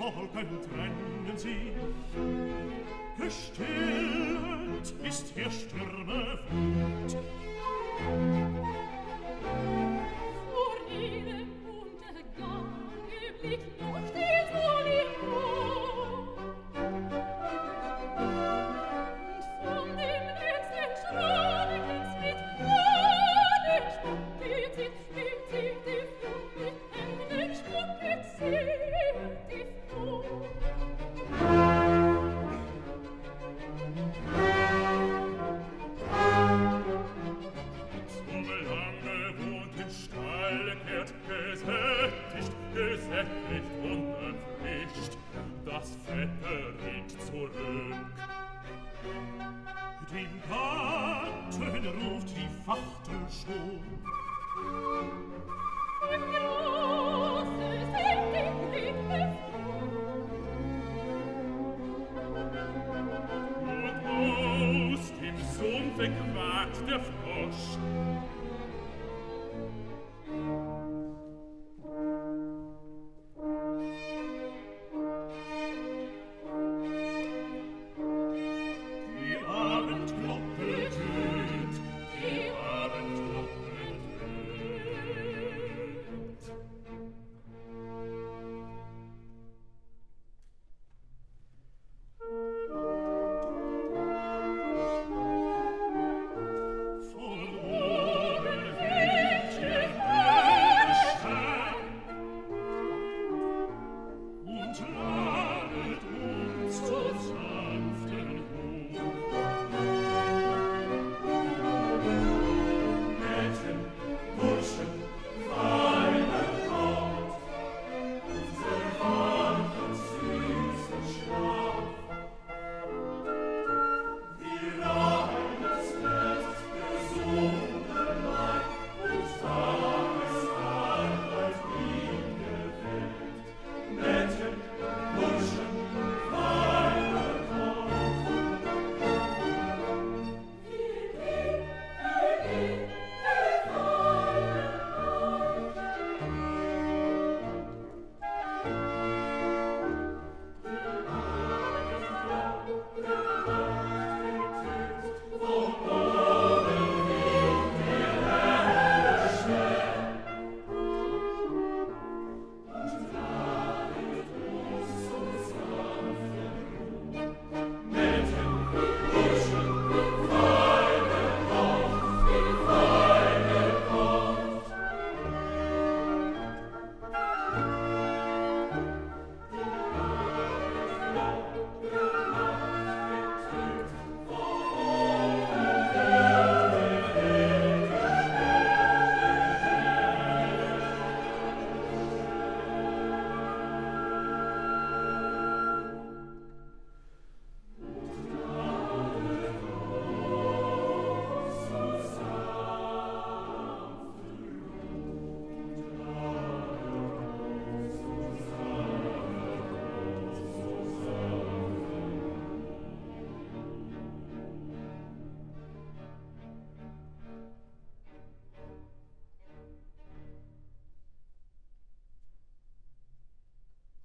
Morgen trennen sie. Gestillt ist ihr Stürme Wut. Vor ihrem Untergange blickt noch die Sonne hoch. Und von dem letzten Schreckens mit Hohn spucket sie, spucket sie, mit Händen spucket sie die Flut. Gesättigt und erfrischt, das Fette rinnt zurück. Den Garten ruft die Wachtel schon. Ein großes Hängen liegt hervor. Und aus dem Sumpfe quakt der Frosch. No.